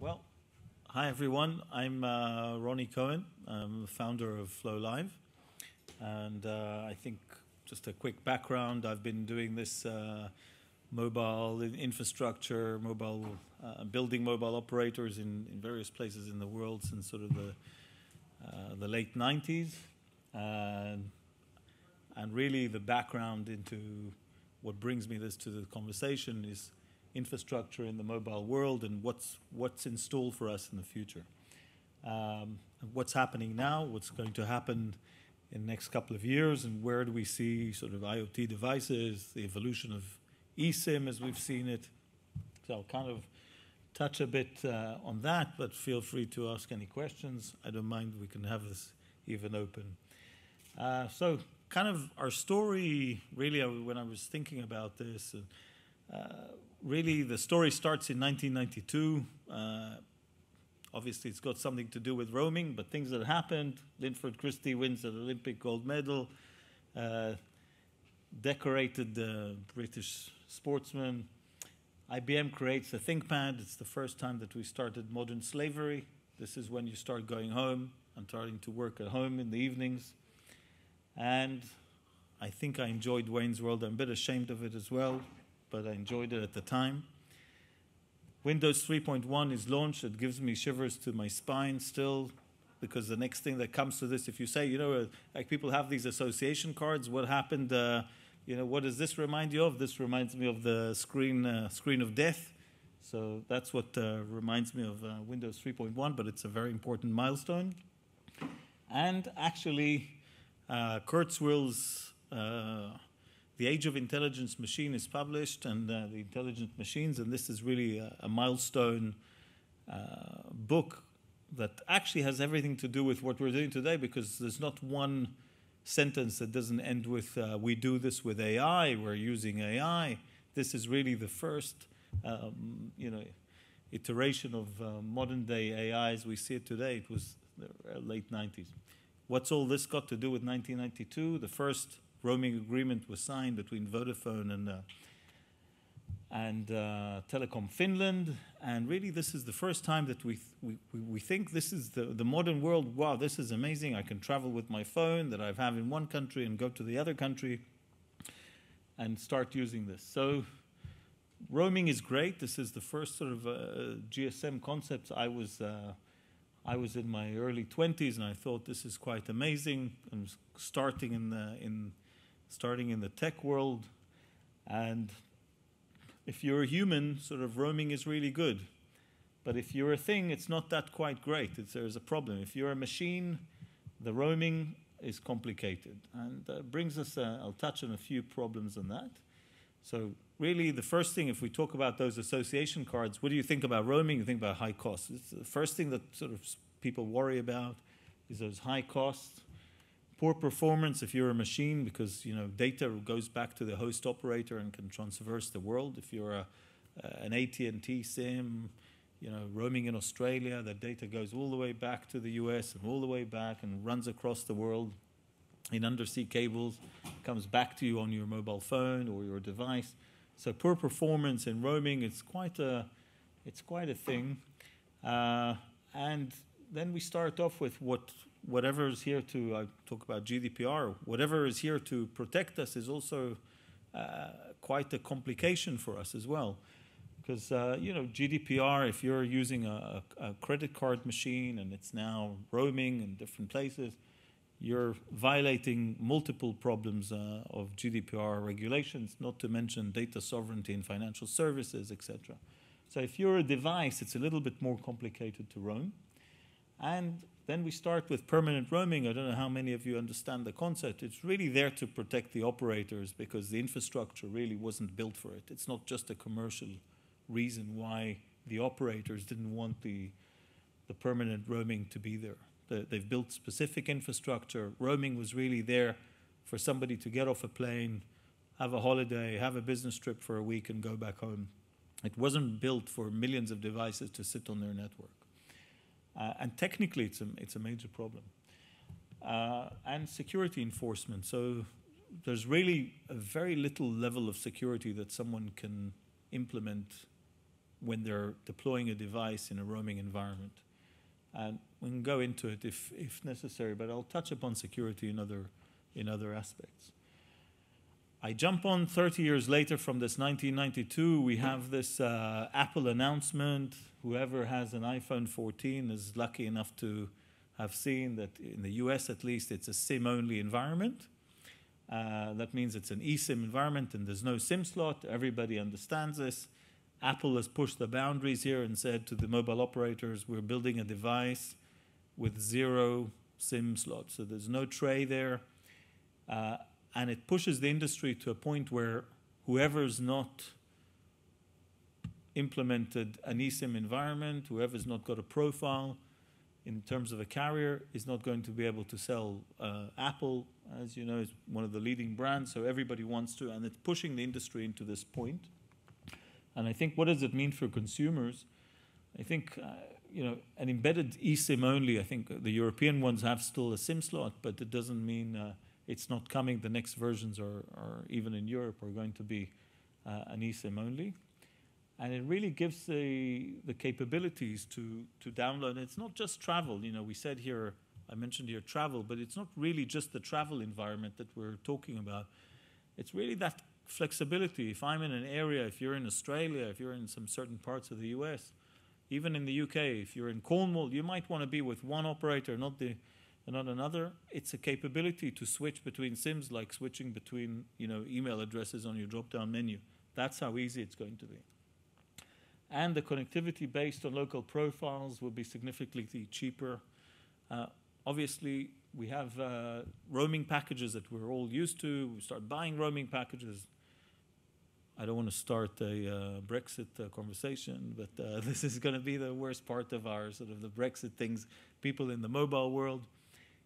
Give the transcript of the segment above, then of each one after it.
Well, hi everyone. I'm Ronnie Cohen. I'm founder of Flo Live, and I think just a quick background. I've been doing this mobile infrastructure, mobile building mobile operators in various places in the world since sort of the late 90s, and really the background into what brings me this to the conversation is infrastructure in the mobile world and what's in store for us in the future. What's happening now, what's going to happen in the next couple of years, and where do we see sort of IoT devices, the evolution of eSIM as we've seen it. So I'll kind of touch a bit on that, but feel free to ask any questions. I don't mind, we can have this even open. So kind of our story, really, when I was thinking about this, really, the story starts in 1992. Obviously, it's got something to do with roaming, but things that happened. Linford Christie wins an Olympic gold medal, decorated British sportsman. IBM creates the ThinkPad. It's the first time that we started modern slavery. This is when you start going home and starting to work at home in the evenings. And I think I enjoyed Wayne's World. I'm a bit ashamed of it as well, but I enjoyed it at the time. Windows 3.1 is launched. It gives me shivers to my spine still, because the next thing that comes to this, if you say, you know, like people have these association cards, what happened, you know, what does this remind you of? This reminds me of the screen of death. So that's what reminds me of Windows 3.1, but it's a very important milestone. And actually, Kurzweil's The Age of Intelligent Machine is published, and the Intelligent Machines, and this is really a milestone book that actually has everything to do with what we're doing today, because there's not one sentence that doesn't end with we do this with AI, we're using AI. This is really the first you know, iteration of modern-day AI as we see it today. It was the late 90s. What's all this got to do with 1992? The first roaming agreement was signed between Vodafone and Telecom Finland. And really, this is the first time that we think this is the modern world. Wow, this is amazing. I can travel with my phone that I have in one country and go to the other country and start using this. So roaming is great. This is the first sort of GSM concept. I was in my early 20s, and I thought this is quite amazing. I'm starting in the tech world, and if you're a human, sort of roaming is really good. But if you're a thing, it's not that quite great. There's a problem. If you're a machine, the roaming is complicated, and brings us. I'll touch on a few problems on that. So really, the first thing, if we talk about those association cards, what do you think about roaming? You think about high costs. It's the first thing that sort of people worry about is those high costs, poor performance if you're a machine, because you know data goes back to the host operator and can traverse the world. If you're an AT&T SIM, you know, roaming in Australia, that data goes all the way back to the US and all the way back and runs across the world in undersea cables, comes back to you on your mobile phone or your device. So poor performance in roaming, it's quite a thing. And then we start off with whatever is here to, I talk about GDPR, whatever is here to protect us is also quite a complication for us as well. Because, you know, GDPR, if you're using a credit card machine and it's now roaming in different places, you're violating multiple problems of GDPR regulations, not to mention data sovereignty in financial services, etc. So if you're a device, it's a little bit more complicated to roam. And then we start with permanent roaming. I don't know how many of you understand the concept. It's really there to protect the operators because the infrastructure really wasn't built for it. It's not just a commercial reason why the operators didn't want the permanent roaming to be there. They've built specific infrastructure. Roaming was really there for somebody to get off a plane, have a holiday, have a business trip for a week, and go back home. It wasn't built for millions of devices to sit on their network. And technically, it's a major problem. And security enforcement. So there's really a very little level of security that someone can implement when they're deploying a device in a roaming environment. And we can go into it if necessary, but I'll touch upon security in other aspects. I jump on 30 years later from this 1992. We have this Apple announcement. Whoever has an iPhone 14 is lucky enough to have seen that in the US at least it's a SIM-only environment. That means it's an eSIM environment and there's no SIM slot. Everybody understands this. Apple has pushed the boundaries here and said to the mobile operators, we're building a device with 0 SIM slots. So there's no tray there. And it pushes the industry to a point where whoever's not implemented an eSIM environment, whoever's not got a profile in terms of a carrier, is not going to be able to sell. Apple, as you know, is one of the leading brands, so everybody wants to, and it's pushing the industry into this point. And I think, what does it mean for consumers? I think, you know, an embedded eSIM only, I think the European ones have still a SIM slot, but it doesn't mean it's not coming. The next versions are even in Europe, are going to be an eSIM only. And it really gives the capabilities to download. And it's not just travel. You know, we said here, I mentioned here travel, but it's not really just the travel environment that we're talking about. It's really that flexibility. If I'm in an area, if you're in Australia, if you're in some certain parts of the US, even in the UK, if you're in Cornwall, you might want to be with one operator, not another. It's a capability to switch between SIMs, like switching between, you know, email addresses on your drop-down menu. That's how easy it's going to be. And the connectivity based on local profiles will be significantly cheaper. Obviously, we have roaming packages that we're all used to. We start buying roaming packages. I don't want to start a Brexit conversation, but this is going to be the worst part of our sort of the Brexit things. People in the mobile world,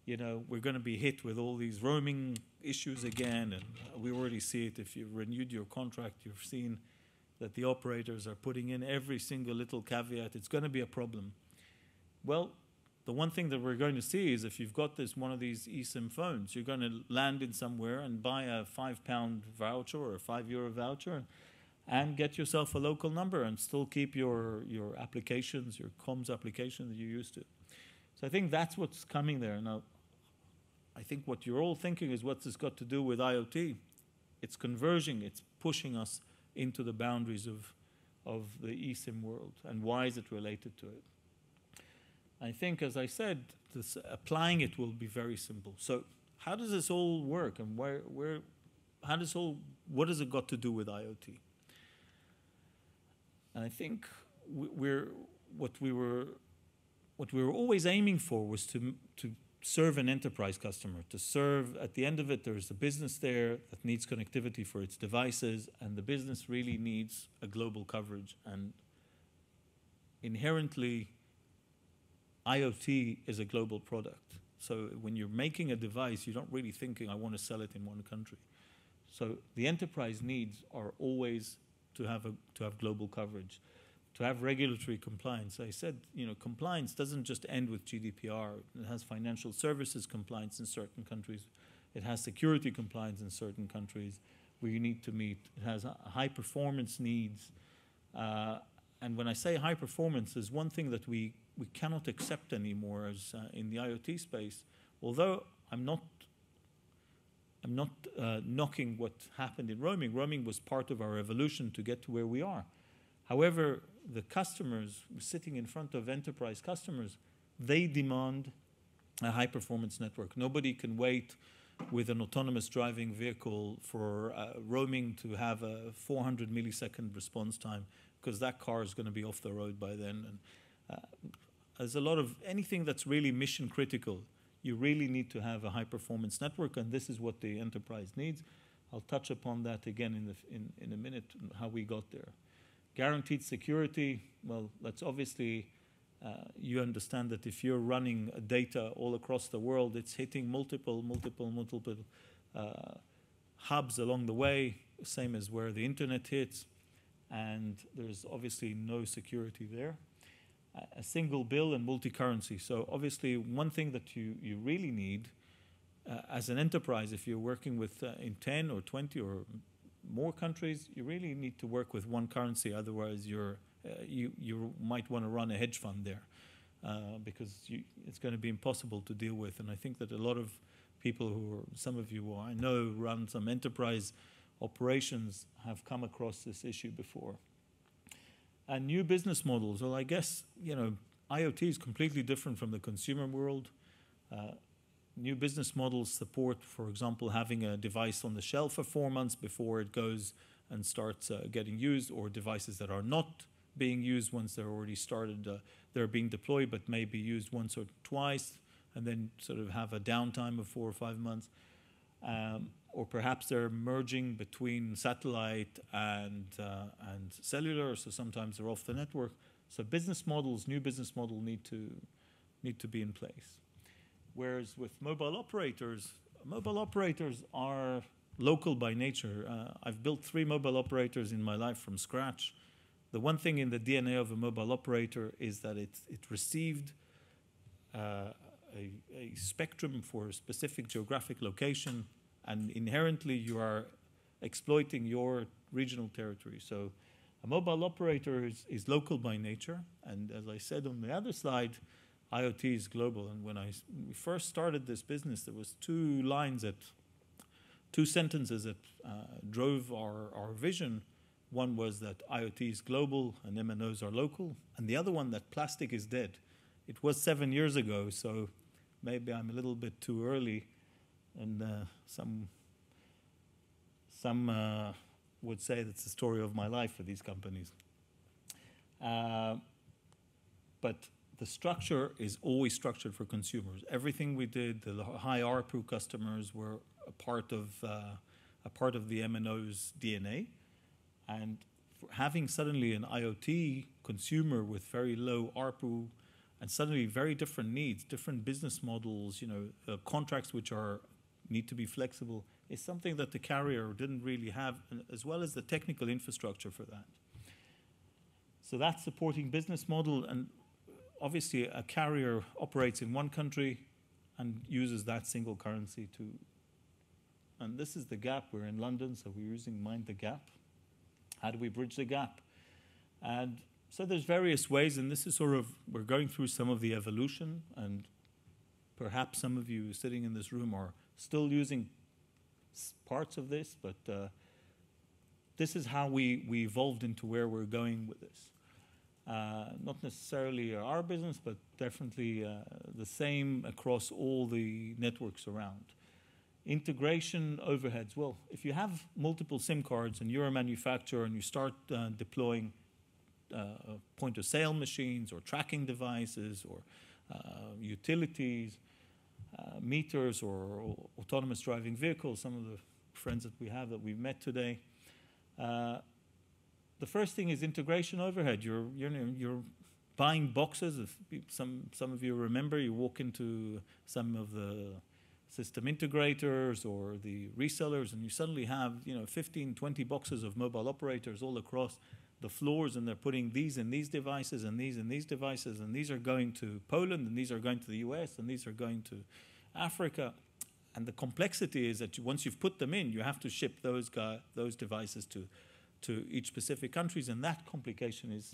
you know, we're going to be hit with all these roaming issues again, and we already see it. If you've renewed your contract, you've seen that the operators are putting in every single little caveat. It's going to be a problem. Well, the one thing that we're going to see is if you've got this one of these eSIM phones, you're going to land in somewhere and buy a £5 voucher or a €5 voucher and get yourself a local number and still keep your applications, your comms application that you used to. So I think that's what's coming there. Now, I think what you're all thinking is, what's this got to do with IoT? It's converging. It's pushing us into the boundaries of the eSIM world, and why is it related to it? I think, as I said, this, applying it will be very simple. So how does this all work, and what has it got to do with IoT? And I think what we were always aiming for was to serve an enterprise customer, to serve, at the end of it, there's a business there that needs connectivity for its devices, and the business really needs a global coverage. And inherently, IoT is a global product. So when you're making a device, you're not really thinking, I want to sell it in one country. So the enterprise needs are always to have global coverage, to have regulatory compliance. I said, you know, compliance doesn't just end with GDPR. It has financial services compliance in certain countries. It has security compliance in certain countries where you need to meet. It has high performance needs. And when I say high performance, there's one thing that we cannot accept anymore as in the IoT space. Although I'm not knocking what happened in roaming. Roaming was part of our evolution to get to where we are. However, the customers, sitting in front of enterprise customers, they demand a high-performance network. Nobody can wait with an autonomous driving vehicle for roaming to have a 400-millisecond response time, because that car is going to be off the road by then. And, there's a lot of anything that's really mission-critical. You really need to have a high-performance network, and this is what the enterprise needs. I'll touch upon that again in a minute, how we got there. Guaranteed security, well, that's obviously, you understand that if you're running data all across the world, it's hitting multiple hubs along the way, same as where the internet hits, and there's obviously no security there. A single bill and multi-currency. So obviously one thing that you really need as an enterprise, if you're working with in 10 or 20 or more countries, you really need to work with one currency. Otherwise, you might want to run a hedge fund there because it's going to be impossible to deal with. And I think that a lot of people who are, some of you I know run some enterprise operations have come across this issue before. And new business models. Well, I guess, you know, IoT is completely different from the consumer world. New business models support, for example, having a device on the shelf for 4 months before it goes and starts getting used, or devices that are not being used once they're already started. They're being deployed, but maybe used once or twice, and then sort of have a downtime of 4 or 5 months. Or perhaps they're merging between satellite and cellular, so sometimes they're off the network. So business models, new business models need to be in place. Whereas with mobile operators are local by nature. I've built 3 mobile operators in my life from scratch. The one thing in the DNA of a mobile operator is that it received a spectrum for a specific geographic location, and inherently you are exploiting your regional territory. So a mobile operator is local by nature, and as I said on the other slide, IoT is global. And when we first started this business, there was 2 sentences that drove our vision. One was that IoT is global and MNOs are local, and the other one that plastic is dead. It was 7 years ago, so maybe I'm a little bit too early, and some would say that's the story of my life for these companies. But the structure is always structured for consumers. Everything we did, the high ARPU customers were a part of the MNO's DNA, and for having suddenly an IoT consumer with very low ARPU and suddenly very different needs, different business models, you know, contracts which need to be flexible, is something that the carrier didn't really have, as well as the technical infrastructure for that. So that's supporting business model, and obviously a carrier operates in one country and uses that single currency to, and this is the gap. We're in London, so we're using Mind the Gap. How do we bridge the gap? And so there's various ways, and this is sort of, we're going through some of the evolution, and perhaps some of you sitting in this room are still using parts of this, but this is how we evolved into where we're going with this. Not necessarily our business, but definitely the same across all the networks around. Integration overheads. Well, if you have multiple SIM cards and you're a manufacturer and you start deploying point-of-sale machines or tracking devices or utilities, meters, or autonomous driving vehicles, some of the friends that we have that we've met today. The first thing is integration overhead. You're buying boxes. Some of you remember, you walk into some of the system integrators or the resellers, and you suddenly have, you know, 15, 20 boxes of mobile operators all across the floors, and they're putting these and these devices and these and these devices, and these are going to Poland, and these are going to the US, and these are going to Africa. And the complexity is that once you've put them in, you have to ship those devices to each specific countries, and that complication is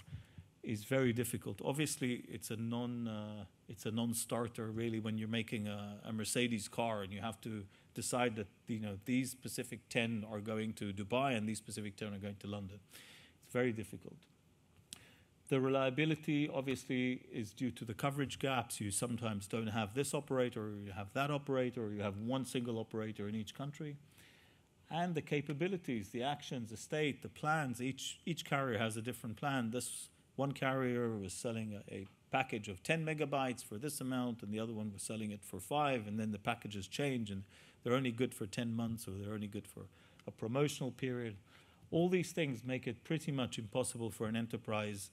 very difficult. Obviously, it's a non-starter really when you're making a Mercedes car, and you have to decide that, you know, these specific 10 are going to Dubai and these specific 10 are going to London. Very difficult. The reliability obviously is due to the coverage gaps. You sometimes don't have this operator, or you have that operator, or you have one single operator in each country. And the capabilities, the actions, the state, the plans, each carrier has a different plan. This one carrier was selling a package of 10 megabytes for this amount, and the other one was selling it for 5, and then the packages change, and they're only good for 10 months, or they're only good for a promotional period. All these things make it pretty much impossible for an enterprise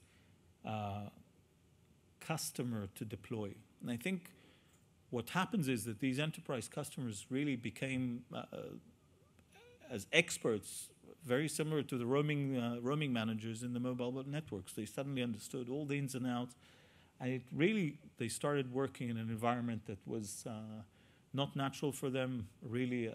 customer to deploy. And I think what happens is that these enterprise customers really became as experts, very similar to the roaming managers in the mobile networks. They suddenly understood all the ins and outs, and it really, they started working in an environment that was not natural for them, really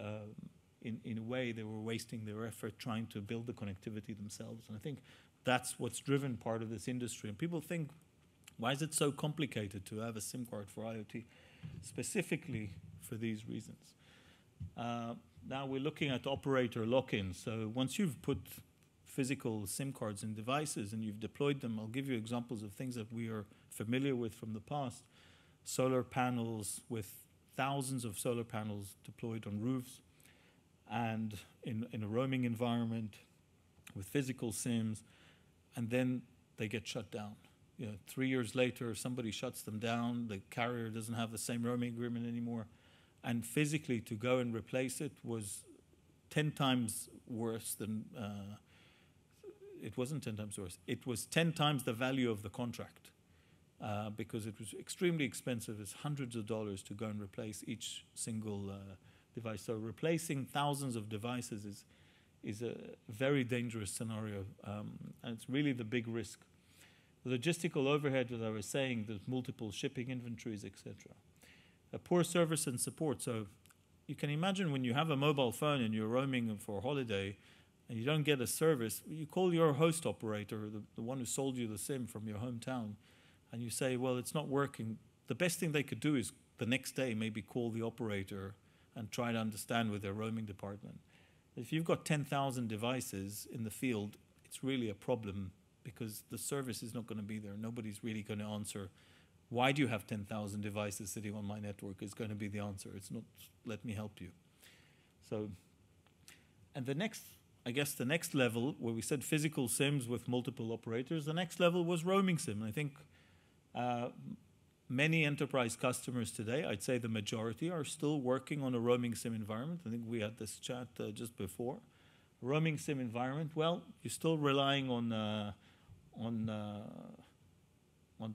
in a way, they were wasting their effort trying to build the connectivity themselves. And I think that's what's driven part of this industry. And people think, why is it so complicated to have a SIM card for IoT? Specifically for these reasons. Now we're looking at operator lock-in. So once you've put physical SIM cards in devices and you've deployed them, I'll give you examples of things that we are familiar with from the past. Solar panels, with thousands of solar panels deployed on roofs and in a roaming environment with physical SIMs, and then they get shut down. You know, 3 years later, somebody shuts them down, the carrier doesn't have the same roaming agreement anymore, and physically to go and replace it was 10 times worse than, it wasn't 10 times worse, it was 10 times the value of the contract, because it was extremely expensive. It's hundreds of dollars to go and replace each single device. So replacing thousands of devices is a very dangerous scenario, and it's really the big risk. The logistical overhead, as I was saying, there's multiple shipping inventories, etc. A poor service and support. So you can imagine when you have a mobile phone and you're roaming for a holiday and you don't get a service, you call your host operator, the one who sold you the SIM from your hometown, and you say, well, it's not working. The best thing they could do is the next day maybe call the operator and try to understand with their roaming department. If you've got 10,000 devices in the field, it's really a problem, because the service is not going to be there. Nobody's really going to answer, why do you have 10,000 devices sitting on my network, is going to be the answer. It's not, let me help you. So, and the next, I guess the next level, where we said physical SIMs with multiple operators, the next level was roaming SIM. I think many enterprise customers today, I'd say the majority, are still working on a roaming SIM environment. I think we had this chat just before. Roaming SIM environment, well, you're still relying on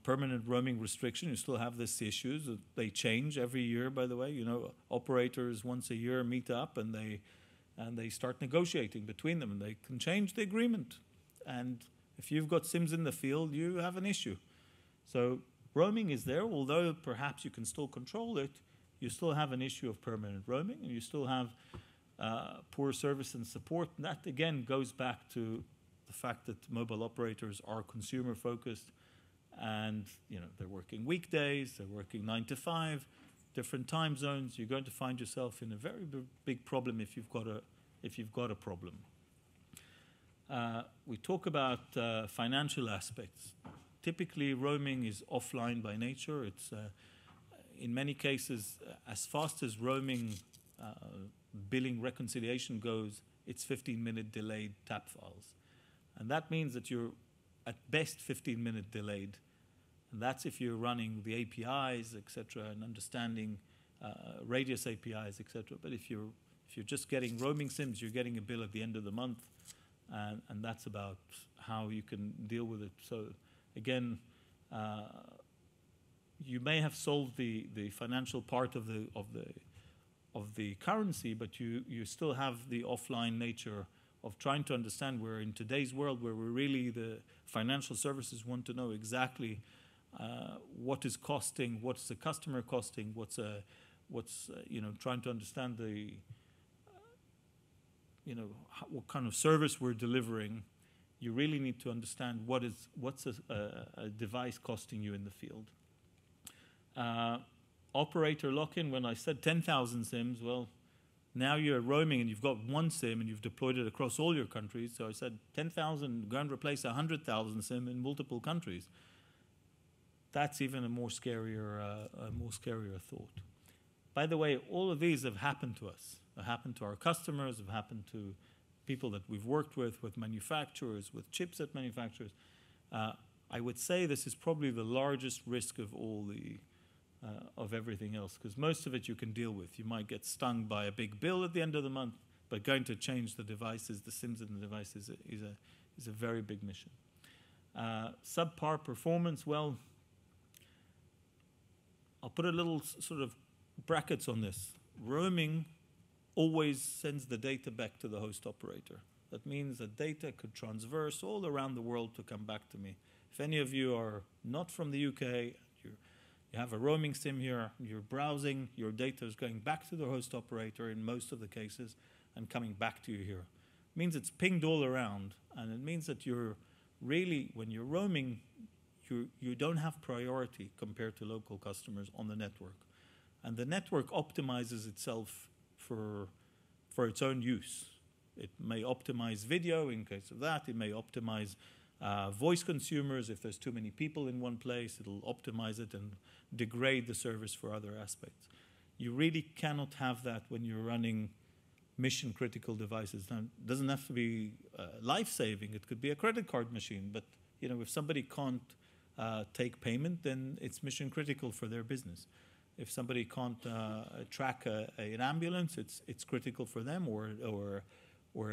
permanent roaming restriction. You still have these issues. They change every year, by the way. You know, operators once a year meet up and they start negotiating between them, and they can change the agreement. And if you've got SIMs in the field, you have an issue. So roaming is there, although perhaps you can still control it. You still have an issue of permanent roaming, and you still have poor service and support. And that again goes back to the fact that mobile operators are consumer focused, and you know, they're working weekdays, they're working 9 to 5, different time zones. You're going to find yourself in a very big problem if you've got a problem. We talk about financial aspects. Typically, roaming is offline by nature. It's in many cases, as fast as roaming billing reconciliation goes, it's 15-minute delayed tap files. And that means that you're at best 15-minute delayed. And that's if you're running the APIs, etc., and understanding radius APIs, etc. But if you're just getting roaming SIMs, you're getting a bill at the end of the month, and that's about how you can deal with it. So again, you may have solved the financial part of the currency, but you still have the offline nature of trying to understand. We're in today's world where we're really, the financial services want to know exactly what is costing, what's the customer costing, what's you know, trying to understand the you know, what kind of service we're delivering. You really need to understand what's a device costing you in the field. Operator lock-in, when I said 10,000 SIMs, well, now you're roaming and you've got one SIM and you've deployed it across all your countries. So I said 10,000, go and replace 100,000 SIM in multiple countries. That's even a more scarier thought. By the way, all of these have happened to us. Have happened to our customers, have happened to people that we've worked with manufacturers, with chipset manufacturers. I would say this is probably the largest risk of all the of everything else, because most of it you can deal with. You might get stung by a big bill at the end of the month, but going to change the devices, the SIMs in the devices, is a very big mission. Subpar performance, well, I'll put a little sort of brackets on this. Roaming always sends the data back to the host operator. That means that data could transverse all around the world to come back to me. If any of you are not from the UK, you have a roaming SIM here, you're browsing, your data is going back to the host operator in most of the cases, and coming back to you here. It means it's pinged all around, and it means that you're really, when you're roaming, you don't have priority compared to local customers on the network. And the network optimizes itself for its own use. It may optimize video in case of that. It may optimize voice consumers. If there's too many people in one place, it'll optimize it and degrade the service for other aspects. You really cannot have that when you're running mission-critical devices. Now, it doesn't have to be life-saving. It could be a credit card machine. But you know, if somebody can't take payment, then it's mission-critical for their business. If somebody can't track an ambulance, it's critical for them, or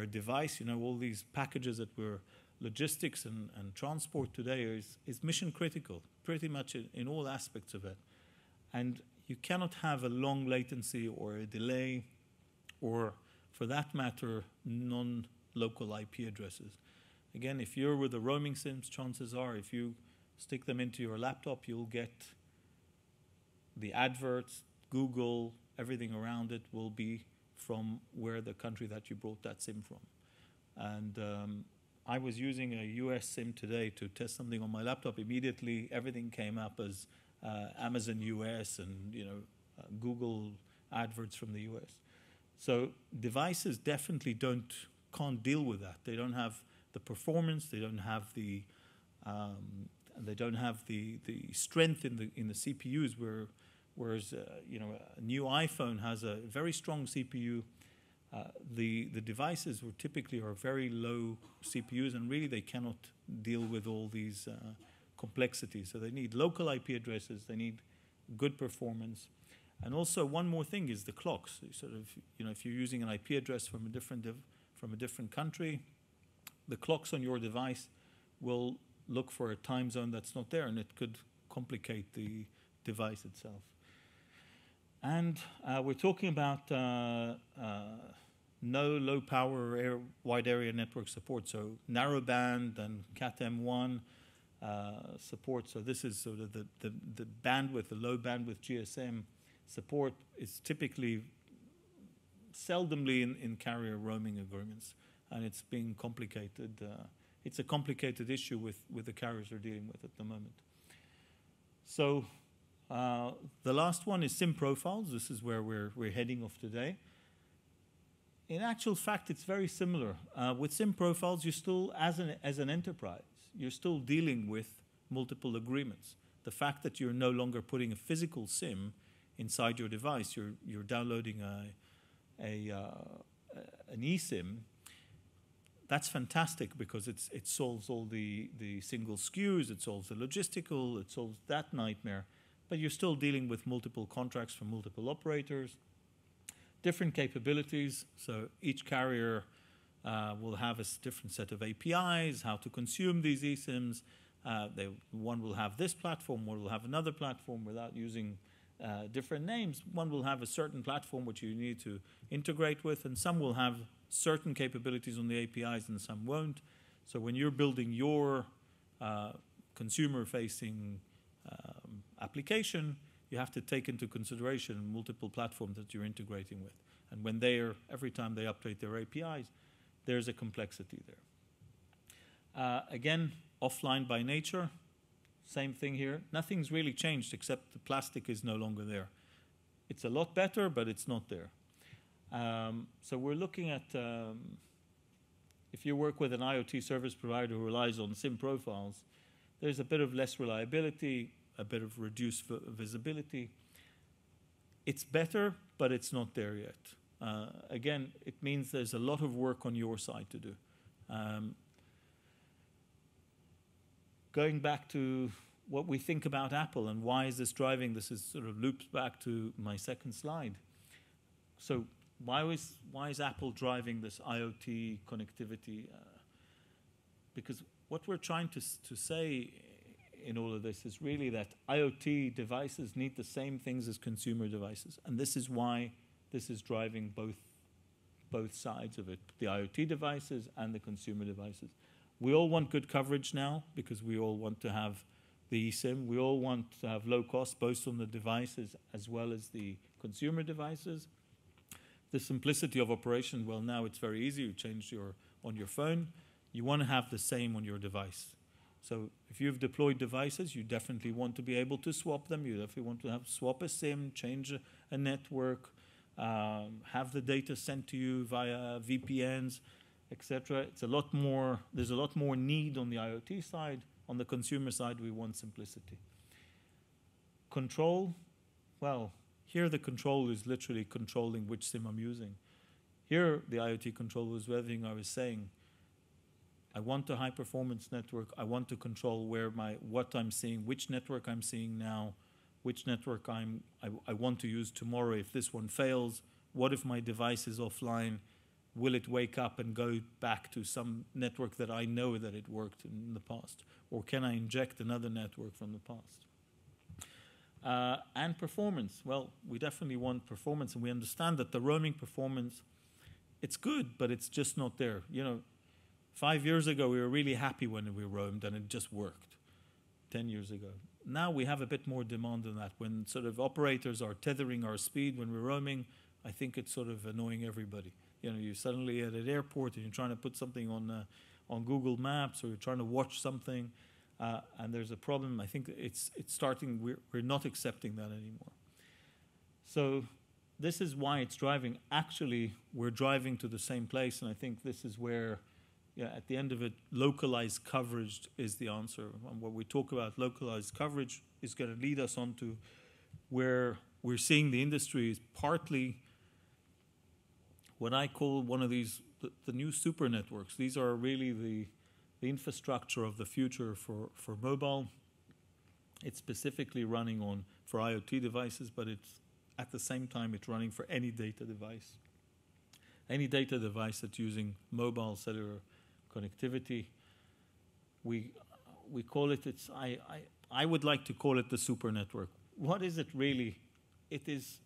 a device. You know, all these packages that were logistics and transport today is mission critical, pretty much in all aspects of it. And you cannot have a long latency or a delay, or for that matter, non-local IP addresses. Again, if you're with the roaming SIMs, chances are if you stick them into your laptop, you'll get the adverts, Google, everything around it will be from where the country that you brought that SIM from. And I was using a US SIM today to test something on my laptop. Immediately, everything came up as Amazon US and Google adverts from the US. So devices definitely can't deal with that. They don't have the performance. They don't have the strength in the CPUs, whereas a new iPhone has a very strong CPU. The devices were typically very low CPUs, and really they cannot deal with all these complexities. So they need local IP addresses, they need good performance, and also one more thing is the clocks. Sort of, if you're using an IP address from a different country, the clocks on your device will look for a time zone that's not there, and it could complicate the device itself. And we're talking about no low power wide area network support, so narrowband and Cat M1 support. So this is sort of the bandwidth, the low bandwidth GSM support is typically seldomly in carrier roaming agreements, and it's being complicated. It's a complicated issue with the carriers we're dealing with at the moment. So the last one is SIM profiles. This is where we're heading off today. In actual fact, it's very similar. With SIM profiles, you're still, as an enterprise, you're still dealing with multiple agreements. The fact that you're no longer putting a physical SIM inside your device, you're downloading an eSIM. That's fantastic because it solves all the single SKUs, it solves the logistical, it solves that nightmare. But you're still dealing with multiple contracts from multiple operators, different capabilities. So each carrier will have a different set of APIs, how to consume these eSIMs. One will have this platform, one will have another platform without using different names. One will have a certain platform which you need to integrate with, and some will have certain capabilities on the APIs and some won't. So when you're building your consumer-facing application, you have to take into consideration multiple platforms that you're integrating with. And when every time they update their APIs, there's a complexity there. Again, offline by nature, same thing here. Nothing's really changed except the plastic is no longer there. It's a lot better, but it's not there. So we're looking at, if you work with an IoT service provider who relies on SIM profiles, there's a bit of less reliability, a bit of reduced visibility. It's better, but it's not there yet. Again, it means there's a lot of work on your side to do. Going back to what we think about Apple and why is this driving, this is sort of loops back to my second slide. So why is Apple driving this IoT connectivity? Because what we're trying to say in all of this is really that IoT devices need the same things as consumer devices. And this is why this is driving both sides of it, the IoT devices and the consumer devices. We all want good coverage now because we all want to have the eSIM. We all want to have low cost both on the devices as well as the consumer devices. the simplicity of operation, well, now it's very easy. You change your on your phone. You want to have the same on your device. So if you've deployed devices, you definitely want to be able to swap them. You definitely want to have swap a SIM, change a network, have the data sent to you via VPNs, etc. It's a lot more. There's a lot more need on the IoT side. On the consumer side, we want simplicity. Control, well, here the control is literally controlling which SIM I'm using. Here, the IoT control is everything I was saying. I want a high-performance network. I want to control where what I'm seeing, which network I'm seeing now, which network I want to use tomorrow. If this one fails, what if my device is offline? Will it wake up and go back to some network that I know that it worked in the past? Or can I inject another network from the past? And performance. Well, we definitely want performance, and we understand that the roaming performance, it's good, but it's just not there. You know, 5 years ago, we were really happy when we roamed, and it just worked 10 years ago. Now we have a bit more demand than that. When sort of operators are tethering our speed when we're roaming, I think it's sort of annoying everybody. You know, you're suddenly at an airport and you're trying to put something on Google Maps, or you're trying to watch something, and there's a problem. I think it's starting, we're not accepting that anymore. So this is why it's driving. Actually, we're driving to the same place, and I think this is where, yeah, at the end of it, localized coverage is the answer. And what we talk about, localized coverage, is going to lead us on to where we're seeing the industry is partly what I call one of these, the new super networks. These are really the infrastructure of the future for mobile. It's specifically running on for IoT devices, but it's at the same time it's running for any data device. Any data device that's using mobile cellular connectivity, we call it, I would like to call it the super network. What is it really? It is,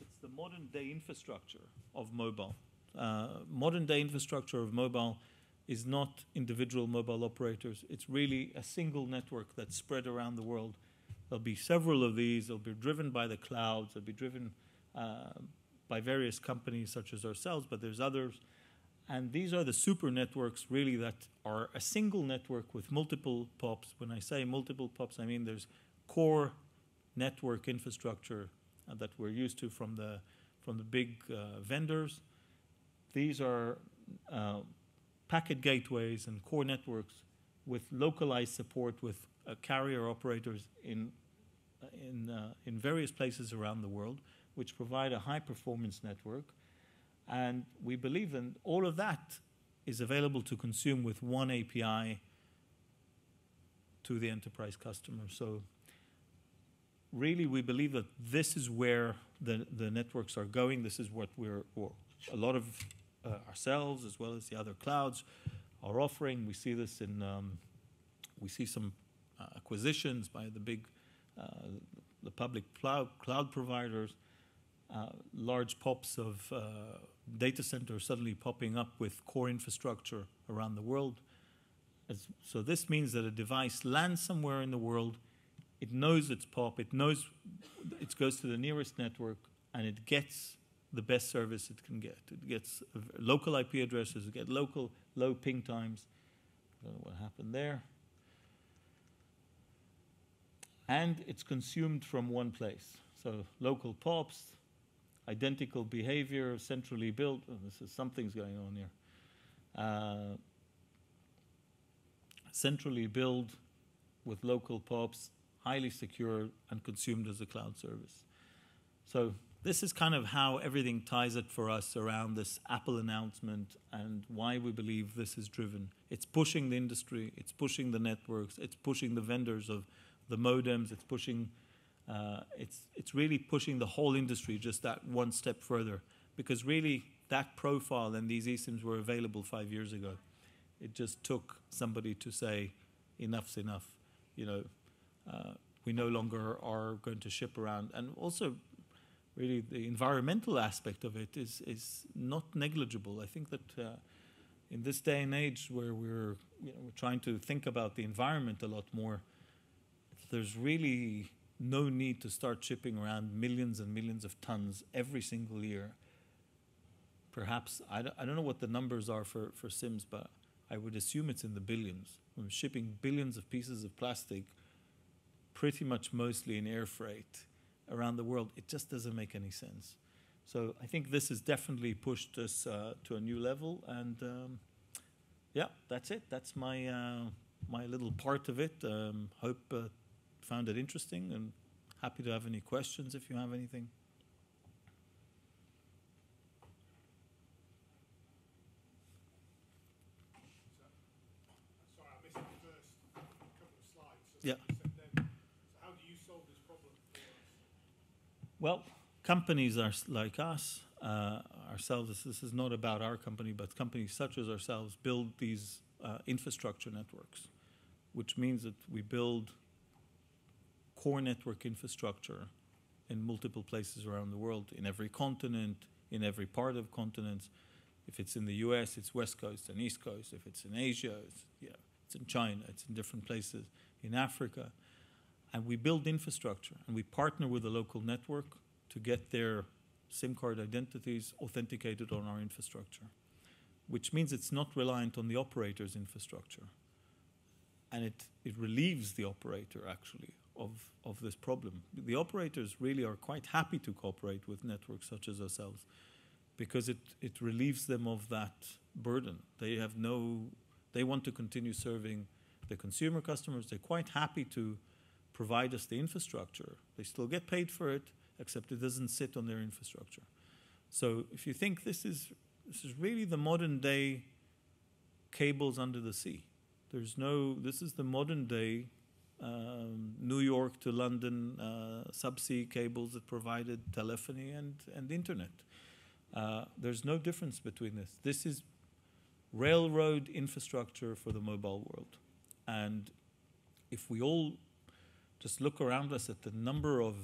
it's the modern day infrastructure of mobile. Modern day infrastructure of mobile is not individual mobile operators. It's really a single network that's spread around the world. There'll be several of these. They'll be driven by the clouds. They'll be driven by various companies such as ourselves, but there's others. And these are the super networks, really, that are a single network with multiple POPs. When I say multiple POPs, I mean there's core network infrastructure that we're used to from the big vendors. These are packet gateways and core networks with localized support with carrier operators in various places around the world, which provide a high-performance network. And we believe that all of that is available to consume with one API to the enterprise customer. So really, we believe that this is where the networks are going. This is what we're, or a lot of ourselves, as well as the other clouds, are offering. We see this in, we see some acquisitions by the big, the public cloud providers. Large pops of data centers suddenly popping up with core infrastructure around the world. So this means that a device lands somewhere in the world, it knows its POP, it knows it goes to the nearest network, and it gets the best service it can get. It gets local IP addresses, it gets local low ping times. I don't know what happened there. And it's consumed from one place. So local POPs, identical behavior, centrally built. Oh, this is, something's going on here. Centrally built with local POPs, highly secure and consumed as a cloud service. So this is kind of how everything ties it for us around this Apple announcement and why we believe this is driven. It's pushing the industry. It's pushing the networks. It's pushing the vendors of the modems. It's pushing... it's really pushing the whole industry just that one step further, because really that profile and these eSIMs were available 5 years ago. It just took somebody to say, enough's enough. You know, we no longer are going to ship around. And also, really, the environmental aspect of it is not negligible. I think that in this day and age where we're, you know, we're trying to think about the environment a lot more, there's really... no need to start shipping around millions and millions of tons every single year. Perhaps, I don't know what the numbers are for SIMs, but I would assume it's in the billions. I'm shipping billions of pieces of plastic, pretty much mostly in air freight, around the world. It just doesn't make any sense. So I think this has definitely pushed us to a new level. And yeah, that's it. That's my my little part of it. Hope found it interesting, and happy to have any questions if you have anything. Sorry, I missed the first couple of slides. So yeah. So how do you solve this problem for us? Well, companies are like us, ourselves. This is not about our company, but companies such as ourselves build these infrastructure networks, which means that we build core network infrastructure in multiple places around the world, in every continent, in every part of continents. If it's in the US, it's West Coast and East Coast. If it's in Asia, it's, you know, it's in China, it's in different places, in Africa. And we build infrastructure, and we partner with the local network to get their SIM card identities authenticated on our infrastructure, which means it's not reliant on the operator's infrastructure. And it relieves the operator, actually, of this problem. The operators really are quite happy to cooperate with networks such as ourselves, because it relieves them of that burden. They want to continue serving the consumer customers. They're quite happy to provide us the infrastructure. They still get paid for it, except it doesn't sit on their infrastructure. So if you think this is really the modern day cables under the sea. This is the modern day New York to London subsea cables that provided telephony and internet. There's no difference between this. This is railroad infrastructure for the mobile world. And if we all just look around us at the number of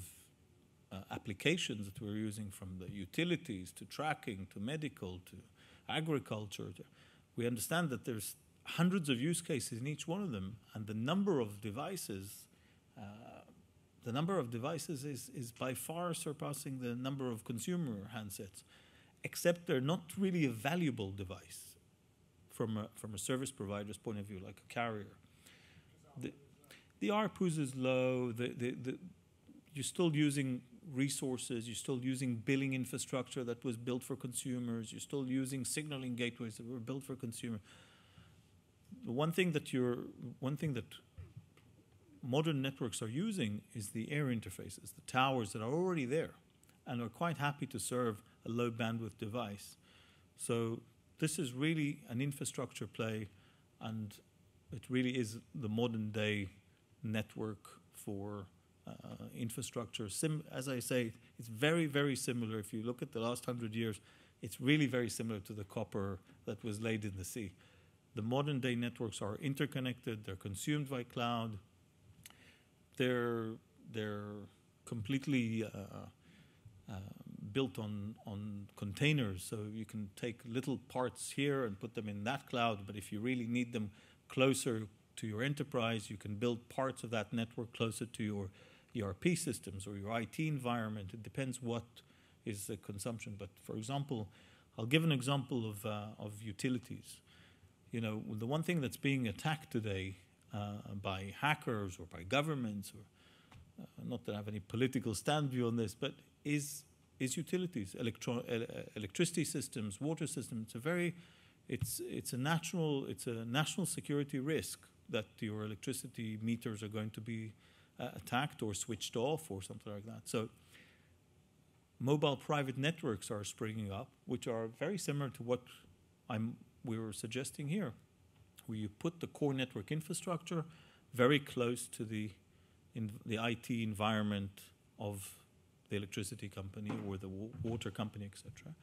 applications that we're using, from the utilities to tracking to medical to agriculture, we understand that there's hundreds of use cases in each one of them, and the number of devices is by far surpassing the number of consumer handsets, except they're not really a valuable device from a service provider's point of view, like a carrier. The ARPUs is low. You're still using resources, you're still using billing infrastructure that was built for consumers, you're still using signaling gateways that were built for consumers. The one thing that modern networks are using is the air interfaces, the towers that are already there and are quite happy to serve a low bandwidth device. So this is really an infrastructure play, and it really is the modern day network for infrastructure. As I say, it's very, very similar. If you look at the last 100 years, it's really very similar to the copper that was laid in the sea. The modern day networks are interconnected, they're consumed by cloud, they're completely built on containers, so you can take little parts here and put them in that cloud, but if you really need them closer to your enterprise, you can build parts of that network closer to your ERP systems or your IT environment. It depends what is the consumption. But for example, I'll give an example of utilities. You know, the one thing that's being attacked today by hackers or by governments, or not that I have any political stand view on this, but is utilities, electricity systems, water systems. It's a national security risk that your electricity meters are going to be attacked or switched off or something like that. So mobile private networks are springing up, which are very similar to what we were suggesting here, where you put the core network infrastructure very close to the IT environment of the electricity company or the water company, etc.,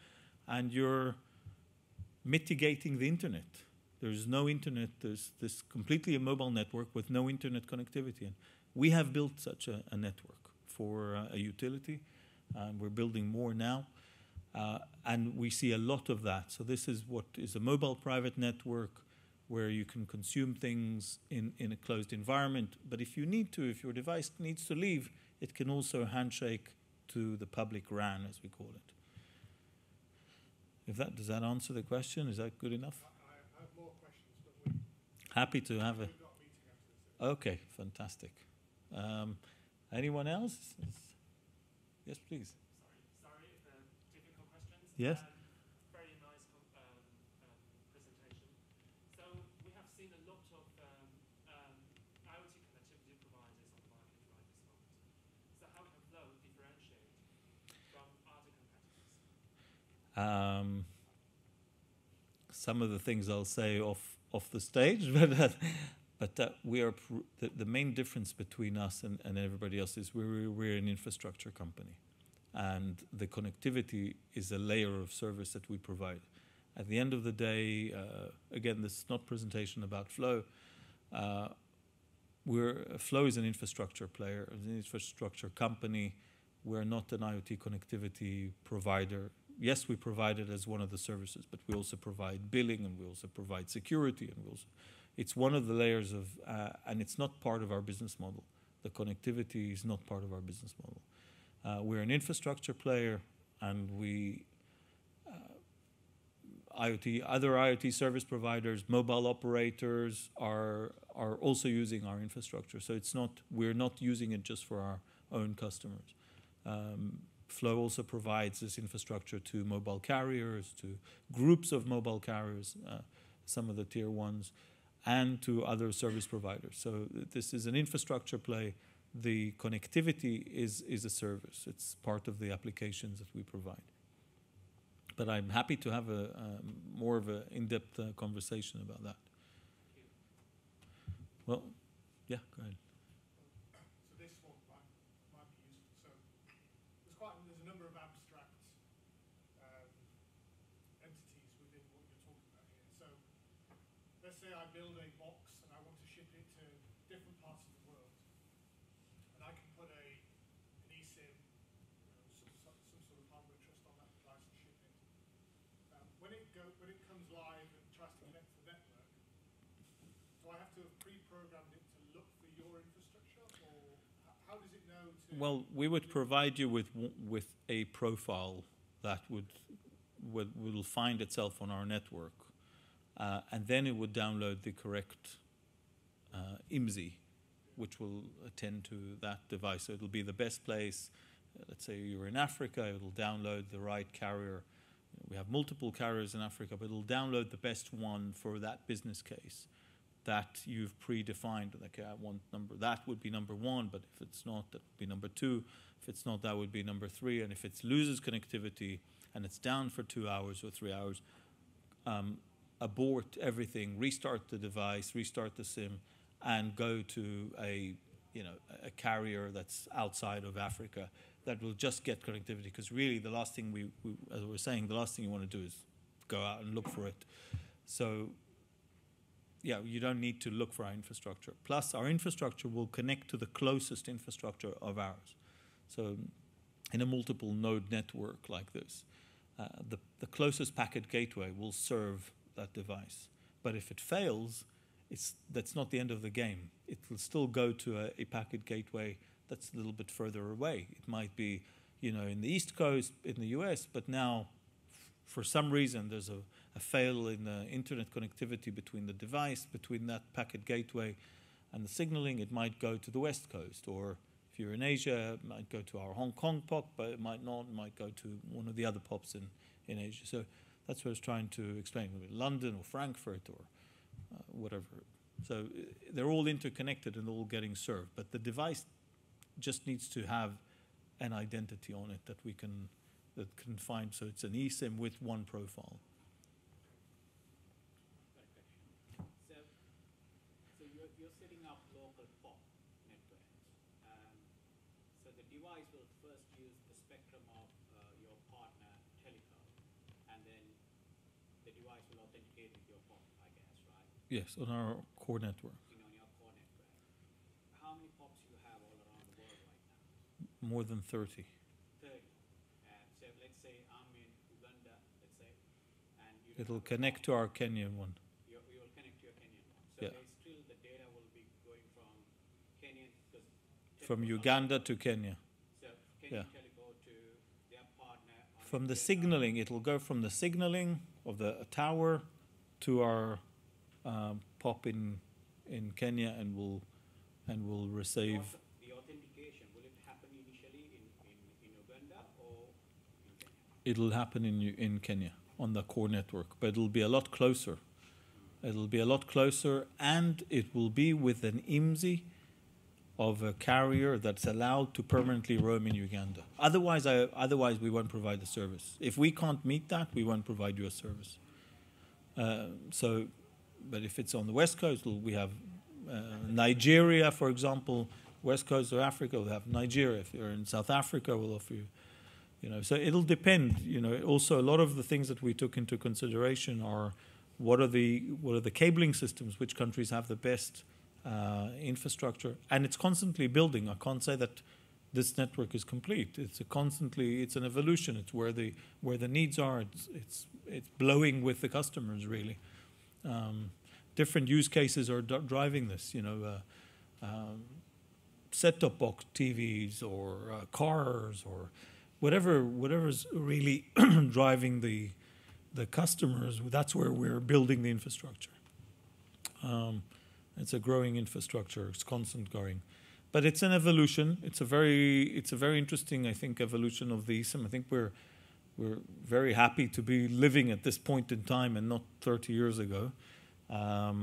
and you're mitigating the internet. There's no internet. There's this completely immobile network with no internet connectivity. And we have built such a network for a utility. We're building more now. And we see a lot of that. So this is what is a mobile private network where you can consume things in a closed environment. But if you need to, if your device needs to leave, it can also handshake to the public RAN, as we call it. If that, does that answer the question? Is that good enough? I have more questions, but we're happy to have a... Okay, fantastic. Anyone else? Yes, please. Sorry, difficult questions. Yes. Very nice presentation. So we have seen a lot of IoT connectivity providers on the market right this moment. So how can Flo differentiate from other competitors? Some of the things I'll say off the stage, but we are the main difference between us and everybody else is we're an infrastructure company, and the connectivity is a layer of service that we provide. At the end of the day, again, this is not presentation about Flo. Flo is an infrastructure player, an infrastructure company. We're not an IoT connectivity provider. Yes, we provide it as one of the services, but we also provide billing, and we also provide security, and we also. It's one of the layers of, and it's not part of our business model. The connectivity is not part of our business model. We're an infrastructure player, and we, other IoT service providers, mobile operators are also using our infrastructure. So it's not, we're not using it just for our own customers. Flo also provides this infrastructure to mobile carriers, to groups of mobile carriers, some of the tier ones, and to other service providers. So this is an infrastructure play. The connectivity is a service. It's part of the applications that we provide. But I'm happy to have a more of an in-depth conversation about that. Well, yeah, go ahead. So this one might be useful. So there's a number of abstract entities within what you're talking about here. So let's say I build a box and I want to ship it to different parts of the world. And I can put an eSIM, some sort of hardware trust on that device and ship it. When it comes live and tries to connect to the network, do I have to have pre-programmed it to look for your infrastructure? Or how does it know to... Well, we would provide you with a profile that will find itself on our network. And then it would download the correct IMSI, which will attend to that device. So it'll be the best place. Let's say you're in Africa, it'll download the right carrier. We have multiple carriers in Africa, but it'll download the best one for that business case that you've predefined. Like, okay, I want number, that would be number one, but if it's not, that would be number two. If it's not, that would be number three. And if it loses connectivity and it's down for 2 hours or 3 hours, abort everything, restart the device, restart the SIM, and go to a carrier that's outside of Africa that will just get connectivity. Because really, the last thing as we were saying, the last thing you want to do is go out and look for it. So, yeah, you don't need to look for our infrastructure. Plus, our infrastructure will connect to the closest infrastructure of ours. So, in a multiple node network like this, the closest packet gateway will serve that device. But if it fails, that's not the end of the game. It will still go to a packet gateway that's a little bit further away. It might be, in the East Coast, in the US, but now, for some reason, there's a fail in the internet connectivity between that packet gateway and the signaling. It might go to the West Coast, or if you're in Asia, it might go to our Hong Kong POP, but it might not, it might go to one of the other POPs in Asia. So that's what I was trying to explain. London or Frankfurt or whatever. So they're all interconnected and all getting served. But the device just needs to have an identity on it that we can find. So it's an eSIM with one profile. So you're setting up local POP networks. So the device will first use the spectrum of your partner telecom, and then the device will authenticate with your POP, I guess, right? Yes, on our core network. On your core network. How many POPs do you have all around the world right now? More than 30. 30. So let's say I'm in Uganda, let's say, and it'll connect to our Kenyan one. You will connect to your Kenyan From Uganda to Kenya. So can you go to their partner? From the signaling, it will go from the signaling of the tower to our POP in Kenya, and will receive. The authentication, will it happen initially in Uganda, or in Kenya? It'll happen in Kenya on the core network, but it'll be a lot closer. It'll be a lot closer, and it will be with an IMSI of a carrier that's allowed to permanently roam in Uganda. Otherwise, otherwise we won't provide the service. If we can't meet that, we won't provide you a service. So, but if it's on the West Coast, we have Nigeria, for example. West Coast of Africa, we'll have Nigeria. If you're in South Africa, we'll offer you. You know, so it'll depend. You know, also a lot of the things that we took into consideration are what are the cabling systems, which countries have the best infrastructure, and it's constantly building. I can't say that this network is complete. It's a it's an evolution. It's where the needs are. It's blowing with the customers, really. Different use cases are driving this. You know, set-top box TVs or cars or whatever's really driving the customers. That's where we're building the infrastructure. It's a growing infrastructure. It's constant growing, but it's an evolution. It's a very interesting, I think, evolution of the eSIM. I think we're very happy to be living at this point in time and not 30 years ago. And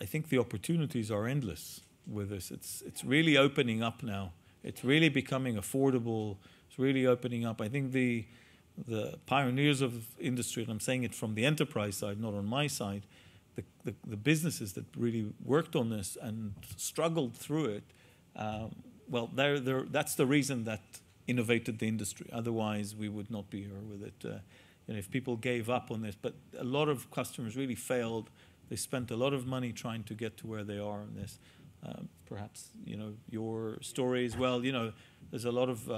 I think the opportunities are endless with this. It's really opening up now. It's really becoming affordable. It's really opening up. I think the pioneers of industry, and I'm saying it from the enterprise side, not on my side. The businesses that really worked on this and struggled through it, well, that's the reason that innovated the industry. Otherwise, we would not be here with it. You know, if people gave up on this, but a lot of customers really failed. They spent a lot of money trying to get to where they are on this. Perhaps, you know, your story as well. You know, there's a lot of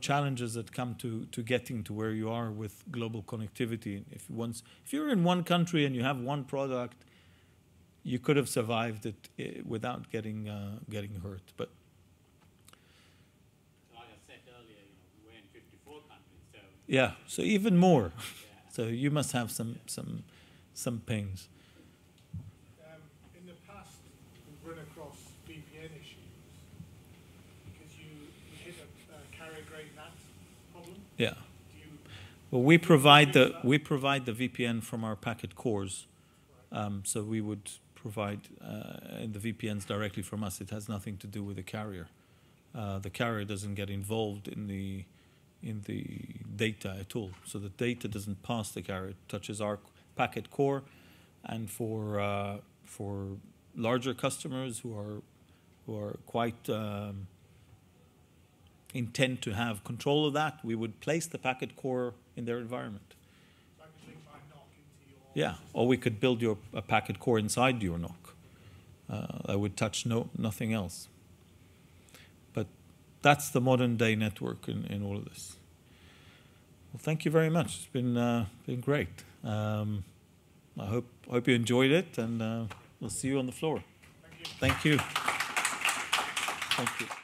challenges that come to getting to where you are with global connectivity. If you're in one country and you have one product, you could have survived it without getting hurt. But so I said earlier, you know, we're in 54 countries. So yeah, so even more. Yeah. So you must have some pains. In the past, we've run across VPN issues. Yeah. Well, we provide the VPN from our packet cores, so we would provide the VPNs directly from us. It has nothing to do with the carrier. The carrier doesn't get involved in the data at all. So the data doesn't pass the carrier. It touches our packet core, and for larger customers who are quite intent to have control of that, we would place the packet core in their environment. So I could link my NOC into your system. Or we could build a packet core inside your NOC. I would touch nothing else. But that's the modern day network in all of this. Well, thank you very much. It's been great. I hope you enjoyed it, and we'll see you on the floor. Thank you. Thank you. Thank you.